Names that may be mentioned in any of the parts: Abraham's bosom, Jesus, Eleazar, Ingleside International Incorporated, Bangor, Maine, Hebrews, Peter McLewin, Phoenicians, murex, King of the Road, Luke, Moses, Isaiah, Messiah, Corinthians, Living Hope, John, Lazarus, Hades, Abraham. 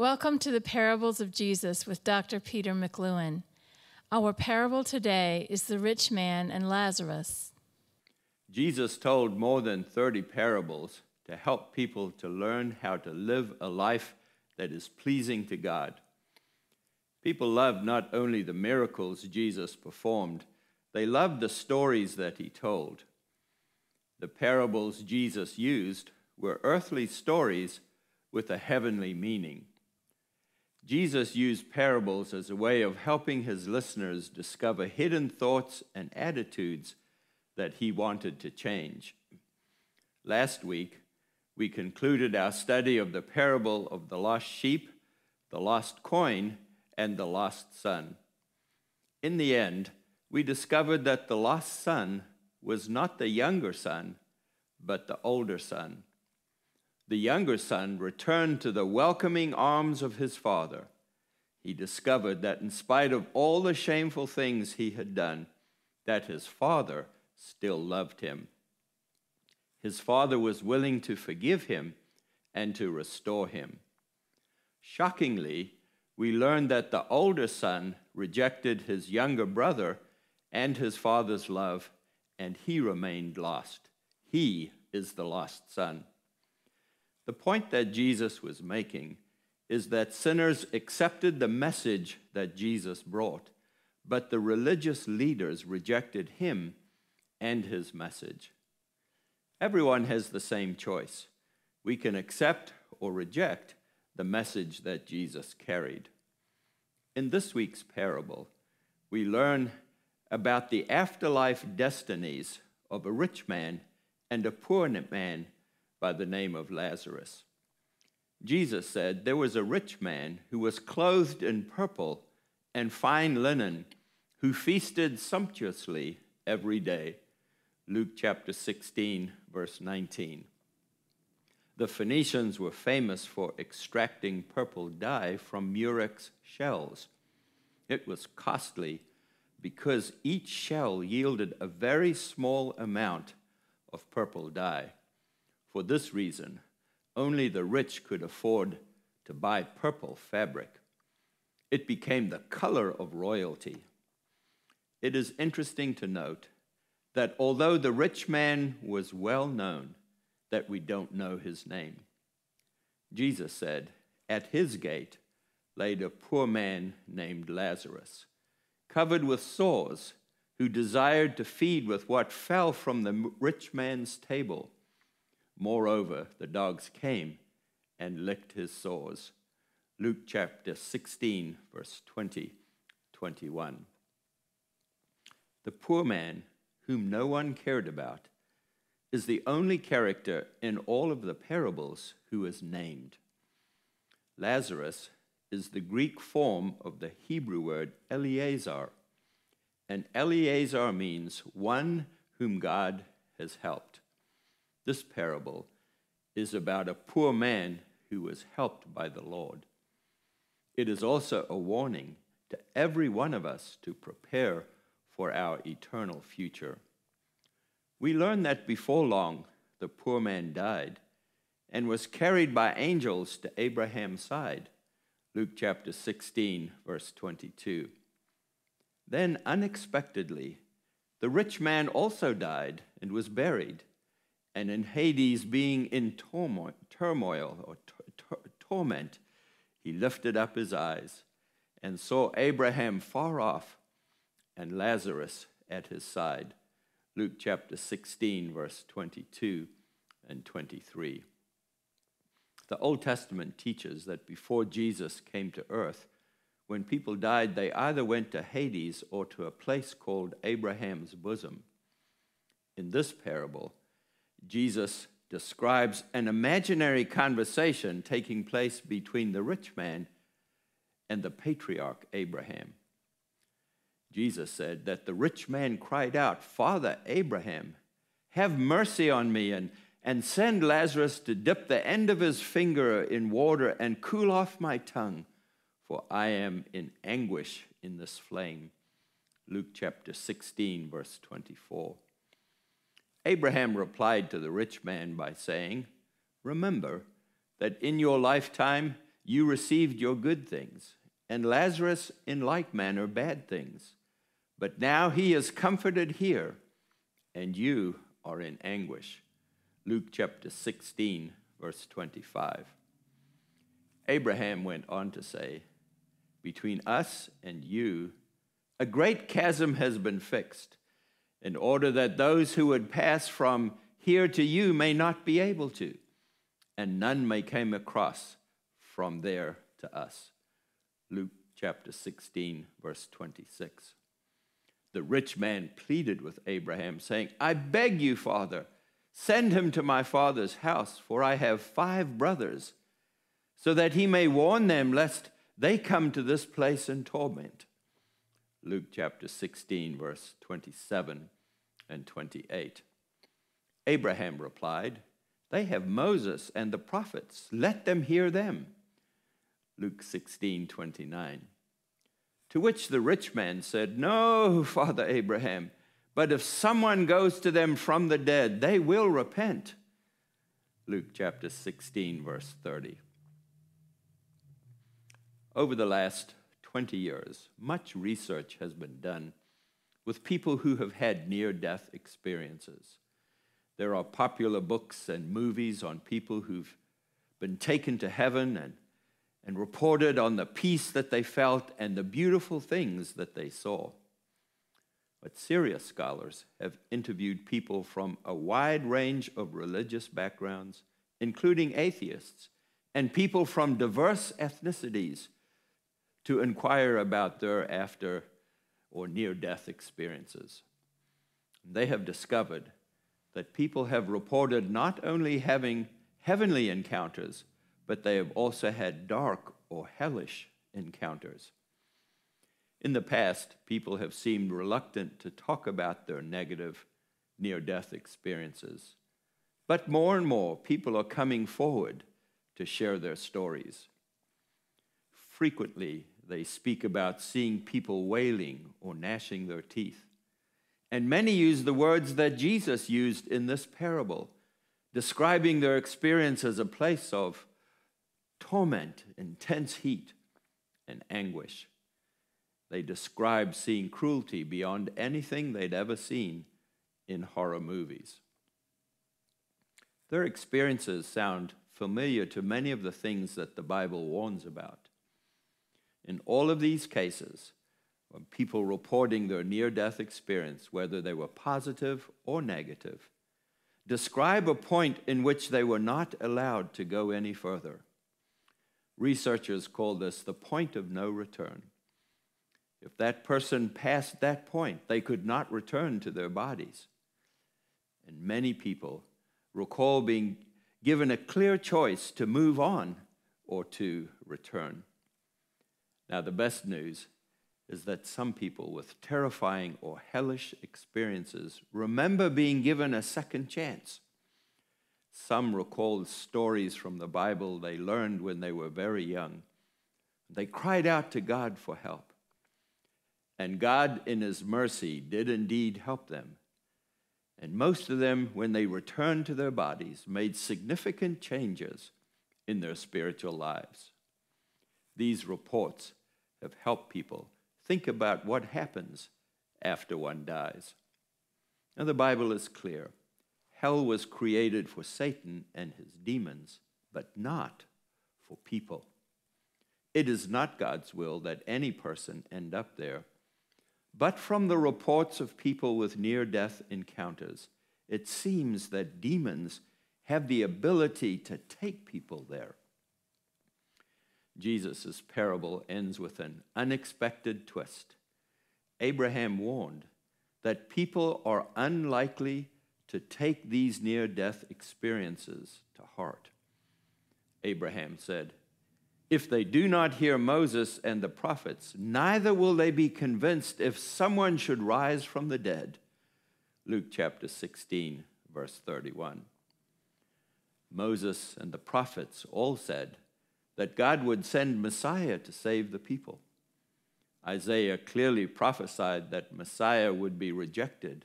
Welcome to the Parables of Jesus with Dr. Peter McLewin. Our parable today is the rich man and Lazarus. Jesus told more than 30 parables to help people to learn how to live a life that is pleasing to God. People loved not only the miracles Jesus performed, they loved the stories that he told. The parables Jesus used were earthly stories with a heavenly meaning. Jesus used parables as a way of helping his listeners discover hidden thoughts and attitudes that he wanted to change. Last week, we concluded our study of the parable of the lost sheep, the lost coin, and the lost son. In the end, we discovered that the lost son was not the younger son, but the older son. The younger son returned to the welcoming arms of his father. He discovered that in spite of all the shameful things he had done, that his father still loved him. His father was willing to forgive him and to restore him. Shockingly, we learned that the older son rejected his younger brother and his father's love, and he remained lost. He is the lost son. The point that Jesus was making is that sinners accepted the message that Jesus brought, but the religious leaders rejected him and his message. Everyone has the same choice. We can accept or reject the message that Jesus carried. In this week's parable, we learn about the afterlife destinies of a rich man and a poor man by the name of Lazarus. Jesus said there was a rich man who was clothed in purple and fine linen, who feasted sumptuously every day. Luke chapter 16, verse 19. The Phoenicians were famous for extracting purple dye from murex shells. It was costly because each shell yielded a very small amount of purple dye. For this reason, only the rich could afford to buy purple fabric. It became the color of royalty. It is interesting to note that although the rich man was well known, that we don't know his name. Jesus said, at his gate laid a poor man named Lazarus, covered with sores, who desired to feed with what fell from the rich man's table. Moreover, the dogs came and licked his sores. Luke chapter 16, verse 20, 21. The poor man, whom no one cared about, is the only character in all of the parables who is named. Lazarus is the Greek form of the Hebrew word Eleazar, and Eleazar means one whom God has helped. This parable is about a poor man who was helped by the Lord. It is also a warning to every one of us to prepare for our eternal future. We learn that before long, the poor man died and was carried by angels to Abraham's side. Luke chapter 16, verse 22. Then, unexpectedly, the rich man also died and was buried, and in Hades, being in torment, he lifted up his eyes and saw Abraham far off and Lazarus at his side. Luke chapter 16, verse 22 and 23. The Old Testament teaches that before Jesus came to earth, when people died, they either went to Hades or to a place called Abraham's bosom. In this parable, Jesus describes an imaginary conversation taking place between the rich man and the patriarch Abraham. Jesus said that the rich man cried out, "Father Abraham, have mercy on me and send Lazarus to dip the end of his finger in water and cool off my tongue, for I am in anguish in this flame." Luke chapter 16, verse 24. Abraham replied to the rich man by saying, "Remember that in your lifetime you received your good things, and Lazarus in like manner bad things. But now he is comforted here, and you are in anguish." Luke chapter 16, verse 25. Abraham went on to say, "Between us and you, a great chasm has been fixed, in order that those who would pass from here to you may not be able to, and none may come across from there to us." Luke chapter 16, verse 26. The rich man pleaded with Abraham, saying, "I beg you, Father, send him to my father's house, for I have 5 brothers, so that he may warn them, lest they come to this place in torment." Luke chapter 16, verse 27 and 28. Abraham replied, "They have Moses and the prophets. Let them hear them." Luke 16, 29. To which the rich man said, "No, Father Abraham, but if someone goes to them from the dead, they will repent." Luke chapter 16, verse 30. Over the last 20 years, much research has been done with people who have had near-death experiences. There are popular books and movies on people who've been taken to heaven and reported on the peace that they felt and the beautiful things that they saw. But serious scholars have interviewed people from a wide range of religious backgrounds, including atheists, and people from diverse ethnicities to inquire about their after or near-death experiences. They have discovered that people have reported not only having heavenly encounters, but they have also had dark or hellish encounters. In the past, people have seemed reluctant to talk about their negative near-death experiences. But more and more people are coming forward to share their stories. Frequently, they speak about seeing people wailing or gnashing their teeth. And many use the words that Jesus used in this parable, describing their experience as a place of torment, intense heat, and anguish. They describe seeing cruelty beyond anything they'd ever seen in horror movies. Their experiences sound familiar to many of the things that the Bible warns about. In all of these cases, when people reporting their near-death experience, whether they were positive or negative, describe a point in which they were not allowed to go any further. Researchers call this the point of no return. If that person passed that point, they could not return to their bodies. And many people recall being given a clear choice to move on or to return. Now, the best news is that some people with terrifying or hellish experiences remember being given a second chance. Some recalled stories from the Bible they learned when they were very young. They cried out to God for help. And God, in his mercy, did indeed help them. And most of them, when they returned to their bodies, made significant changes in their spiritual lives. These reports have helped people think about what happens after one dies. Now, the Bible is clear. Hell was created for Satan and his demons, but not for people. It is not God's will that any person end up there. But from the reports of people with near-death encounters, it seems that demons have the ability to take people there. Jesus' parable ends with an unexpected twist. Abraham warned that people are unlikely to take these near-death experiences to heart. Abraham said, "If they do not hear Moses and the prophets, neither will they be convinced if someone should rise from the dead." Luke chapter 16, verse 31. Moses and the prophets all said that God would send Messiah to save the people. Isaiah clearly prophesied that Messiah would be rejected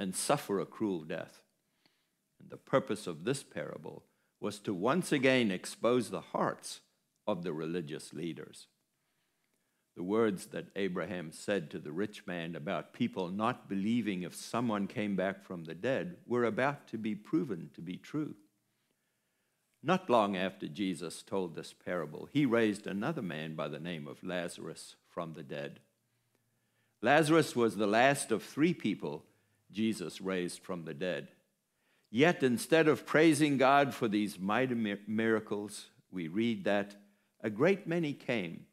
and suffer a cruel death. And the purpose of this parable was to once again expose the hearts of the religious leaders. The words that Abraham said to the rich man about people not believing if someone came back from the dead were about to be proven to be true. Not long after Jesus told this parable, he raised another man by the name of Lazarus from the dead. Lazarus was the last of three people Jesus raised from the dead. Yet instead of praising God for these mighty miracles, we read that a great many came,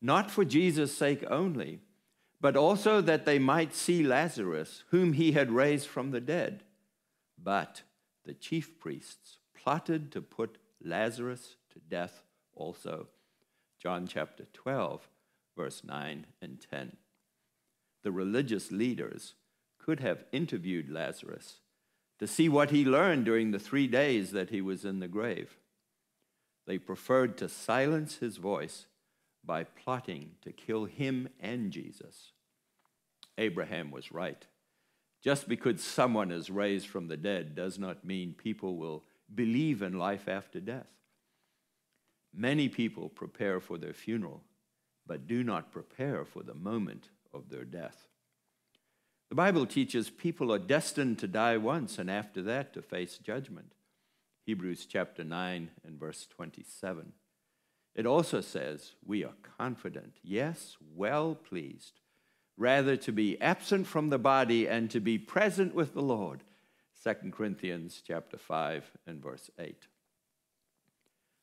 not for Jesus' sake only, but also that they might see Lazarus, whom he had raised from the dead. But the chief priests plotted to put Lazarus to death also. John chapter 12, verse 9 and 10. The religious leaders could have interviewed Lazarus to see what he learned during the 3 days that he was in the grave. They preferred to silence his voice by plotting to kill him and Jesus. Abraham was right. Just because someone is raised from the dead does not mean people will believe in life after death. Many people prepare for their funeral, but do not prepare for the moment of their death. The Bible teaches people are destined to die once and after that to face judgment. Hebrews chapter 9 and verse 27. It also says, we are confident, yes, well pleased, rather to be absent from the body and to be present with the Lord. 2 Corinthians chapter 5 and verse 8.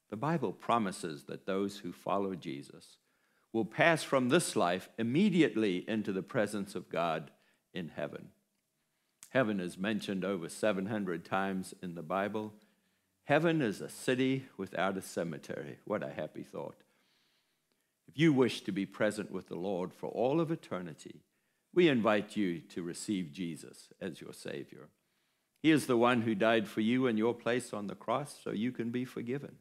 The Bible promises that those who follow Jesus will pass from this life immediately into the presence of God in heaven. Heaven is mentioned over 700 times in the Bible. Heaven is a city without a cemetery. What a happy thought. If you wish to be present with the Lord for all of eternity, we invite you to receive Jesus as your Savior. He is the one who died for you in your place on the cross so you can be forgiven.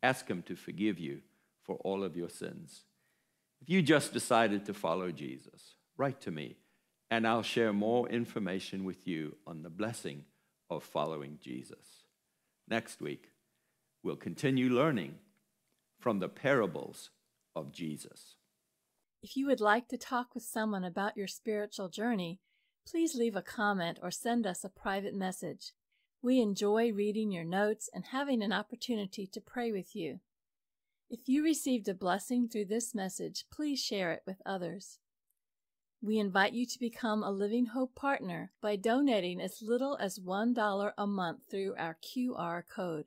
Ask him to forgive you for all of your sins. If you just decided to follow Jesus, write to me, and I'll share more information with you on the blessing of following Jesus. Next week, we'll continue learning from the parables of Jesus. If you would like to talk with someone about your spiritual journey, please leave a comment or send us a private message. We enjoy reading your notes and having an opportunity to pray with you. If you received a blessing through this message, please share it with others. We invite you to become a Living Hope partner by donating as little as $1 a month through our QR code.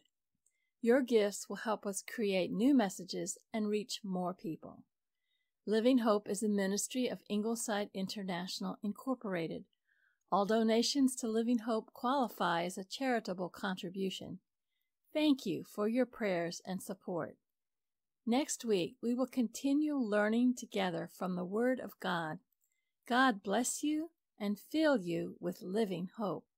Your gifts will help us create new messages and reach more people. Living Hope is a ministry of Ingleside International Incorporated. All donations to Living Hope qualify as a charitable contribution. Thank you for your prayers and support. Next week, we will continue learning together from the Word of God. God bless you and fill you with living hope.